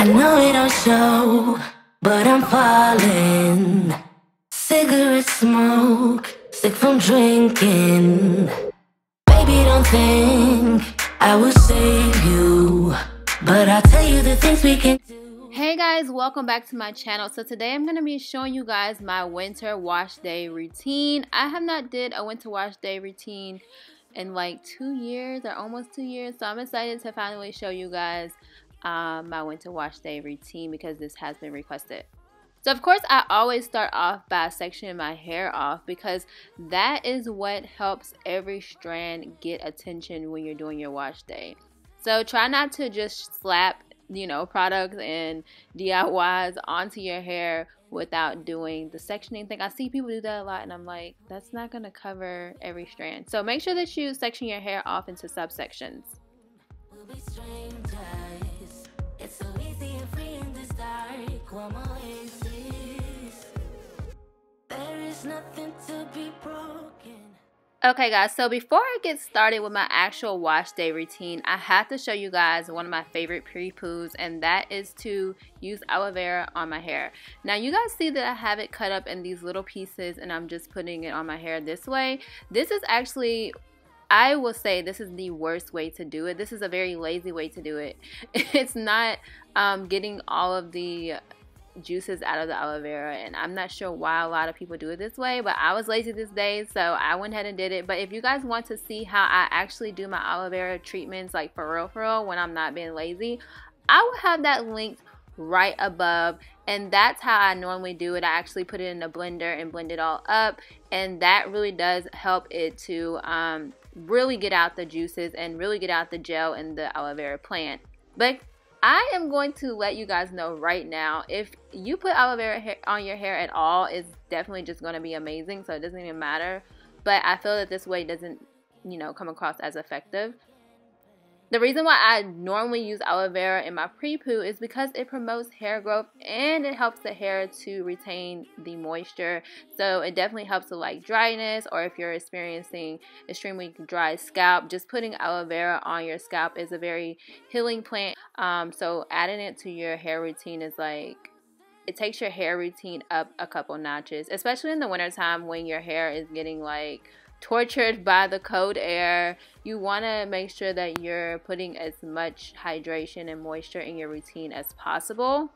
I know it don't show, but I'm falling. Cigarette smoke, sick from drinking. Baby, don't think I will save you, but I'll tell you the things we can do. Hey guys, welcome back to my channel. So today I'm going to be showing you guys my winter wash day routine. I have not did a winter wash day routine in like 2 years or almost 2 years, so I'm excited to finally show you guys my winter wash day routine because this has been requested. So of course I always start off by sectioning my hair off because that is what helps every strand get attention when you're doing your wash day. So try not to just slap, you know, products and DIYs onto your hair without doing the sectioning thing. I see people do that a lot and I'm like, that's not gonna cover every strand. So make sure that you section your hair off into subsections. Okay guys, so before I get started with my actual wash day routine, I have to show you guys one of my favorite pre-poos, and that is to use aloe vera on my hair. Now you guys see that I have it cut up in these little pieces and I'm just putting it on my hair this way. This is actually, I will say this is the worst way to do it. This is a very lazy way to do it. It's not getting all of the juices out of the aloe vera, and I'm not sure why a lot of people do it this way, but I was lazy this day, so I went ahead and did it. But if you guys want to see how I actually do my aloe vera treatments, like for real, when I'm not being lazy, I will have that linked right above, and that's how I normally do it. I actually put it in a blender and blend it all up, and that really does help it to really get out the juices and really get out the gel in the aloe vera plant. But I am going to let you guys know right now, if you put aloe vera on your hair at all, it's definitely just going to be amazing, so it doesn't even matter. But I feel that this way doesn't, you know, come across as effective. The reason why I normally use aloe vera in my pre-poo is because it promotes hair growth and it helps the hair to retain the moisture. So it definitely helps with like dryness, or if you're experiencing extremely dry scalp, just putting aloe vera on your scalp is a very healing plant. So adding it to your hair routine is like, it takes your hair routine up a couple notches, especially in the wintertime when your hair is getting like tortured by the cold air. You want to make sure that you're putting as much hydration and moisture in your routine as possible.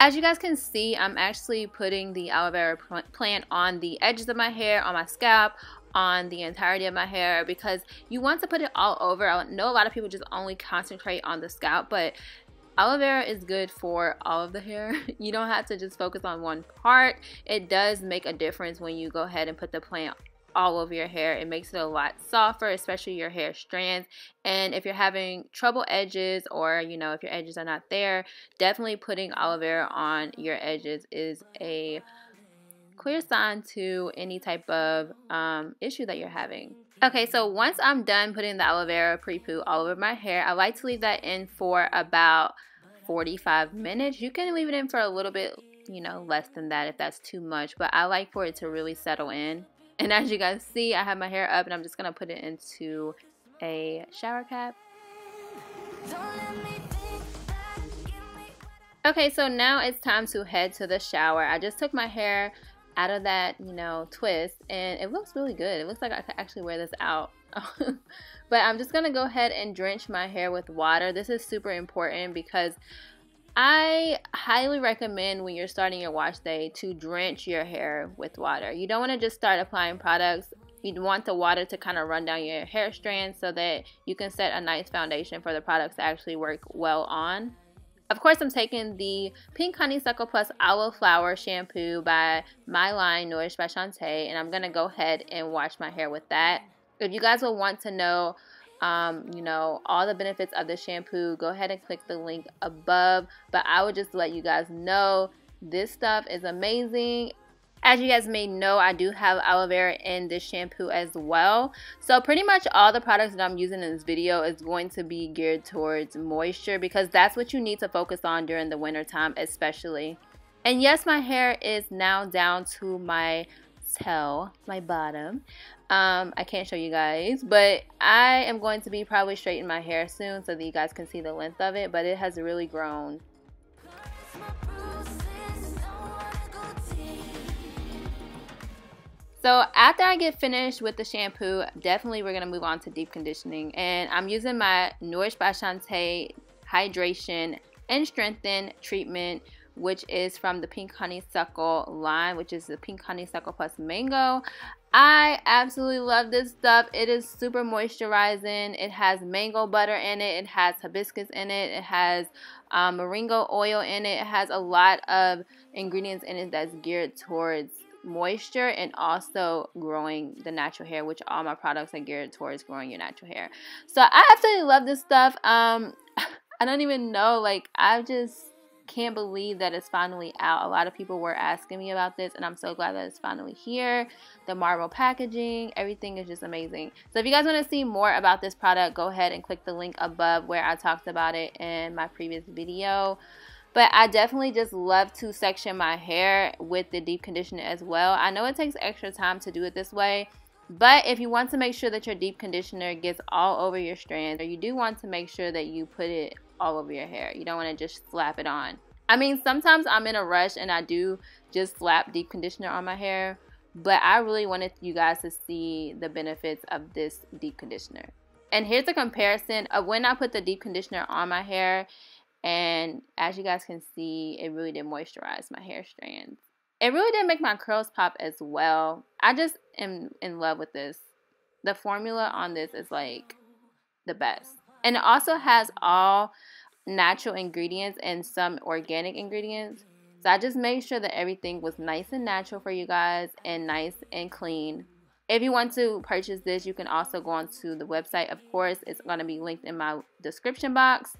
As you guys can see, I'm actually putting the aloe vera plant on the edges of my hair, on my scalp, on the entirety of my hair, because you want to put it all over. I know a lot of people just only concentrate on the scalp, but aloe vera is good for all of the hair. You don't have to just focus on one part. It does make a difference when you go ahead and put the plant all over your hair. It makes it a lot softer, especially your hair strands. And if you're having trouble edges, or you know, if your edges are not there, definitely putting aloe vera on your edges is a clear sign to any type of issue that you're having. Okay, so once I'm done putting the aloe vera pre-poo all over my hair, I like to leave that in for about 45 minutes. You can leave it in for a little bit, you know, less than that if that's too much, but I like for it to really settle in. And as you guys see, I have my hair up and I'm just gonna put it into a shower cap. Okay, so now it's time to head to the shower. I just took my hair out of that, you know, twist, and it looks really good. It looks like I could actually wear this out. But I'm just gonna go ahead and drench my hair with water. This is super important because I highly recommend when you're starting your wash day to drench your hair with water. You don't want to just start applying products. You'd want the water to kind of run down your hair strands so that you can set a nice foundation for the products to actually work well on. Of course, I'm taking the Pink Honeysuckle Plus Aloe Flower Shampoo by my line, Nourished by Shawnta, and I'm going to go ahead and wash my hair with that. If you guys will want to know, you know, all the benefits of the shampoo, go ahead and click the link above. But I would just let you guys know this stuff is amazing. As you guys may know, I do have aloe vera in this shampoo as well. So pretty much all the products that I'm using in this video is going to be geared towards moisture because that's what you need to focus on during the winter time especially. And yes, my hair is now down to my tail, my bottom. I can't show you guys, but I am going to be probably straightening my hair soon so that you guys can see the length of it, but it has really grown. So after I get finished with the shampoo, definitely we're going to move on to deep conditioning. And I'm using my Nourished by Shawnta Hydration and Strengthen treatment, which is from the Pink Honeysuckle line, which is the Pink Honeysuckle Plus Mango. I absolutely love this stuff. It is super moisturizing. It has mango butter in it. It has hibiscus in it. It has moringa oil in it. It has a lot of ingredients in it that's geared towards moisture and also growing the natural hair, which all my products are geared towards growing your natural hair. So I absolutely love this stuff. I don't even know, like, I just can't believe that it's finally out. A lot of people were asking me about this, and I'm so glad that it's finally here. The marble packaging, everything is just amazing. So if you guys want to see more about this product, go ahead and click the link above where I talked about it in my previous video. But I definitely just love to section my hair with the deep conditioner as well. I know it takes extra time to do it this way, but if you want to make sure that your deep conditioner gets all over your strands, or you do want to make sure that you put it all over your hair, you don't want to just slap it on. I mean, sometimes I'm in a rush and I do just slap deep conditioner on my hair, but I really wanted you guys to see the benefits of this deep conditioner. And here's a comparison of when I put the deep conditioner on my hair. And as you guys can see, it really did moisturize my hair strands. It really did make my curls pop as well. I just am in love with this. The formula on this is like the best. And it also has all natural ingredients and some organic ingredients. So I just made sure that everything was nice and natural for you guys and nice and clean. If you want to purchase this, you can also go onto the website. Of course, it's going to be linked in my description box.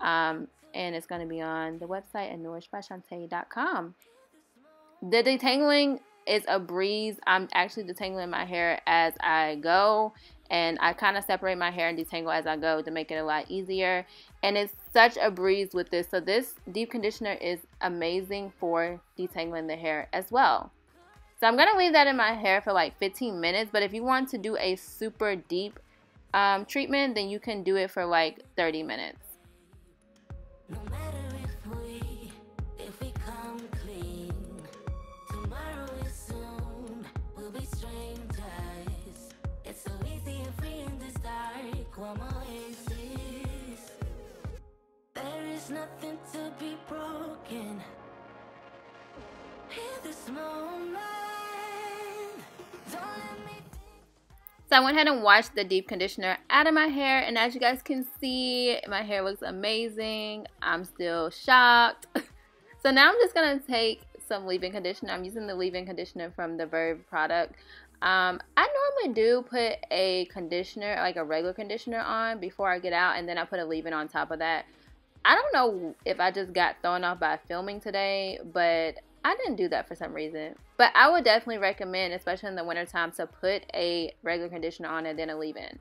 And it's going to be on the website at nourishedbyshawnta.com. The detangling is a breeze. I'm actually detangling my hair as I go, and I kind of separate my hair and detangle as I go to make it a lot easier. And it's such a breeze with this. So this deep conditioner is amazing for detangling the hair as well. So I'm going to leave that in my hair for like 15 minutes, but if you want to do a super deep treatment, then you can do it for like 30 minutes. Nothing to be broken in this moment. So I went ahead and washed the deep conditioner out of my hair, and as you guys can see, my hair looks amazing. I'm still shocked. So now I'm just gonna take some leave-in conditioner. I'm using the leave-in conditioner from the Verb product. I normally do put a conditioner, like a regular conditioner, on before I get out, and then I put a leave-in on top of that. I don't know if I just got thrown off by filming today, but I didn't do that for some reason. But I would definitely recommend, especially in the wintertime, to put a regular conditioner on and then a leave-in.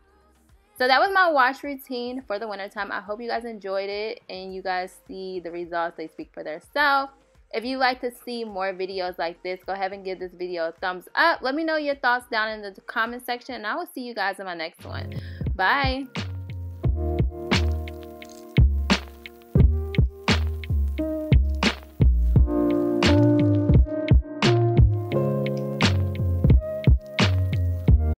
So that was my wash routine for the wintertime. I hope you guys enjoyed it and you guys see the results. They speak for themselves. If you'd like to see more videos like this, go ahead and give this video a thumbs up. Let me know your thoughts down in the comment section, and I will see you guys in my next one. Bye!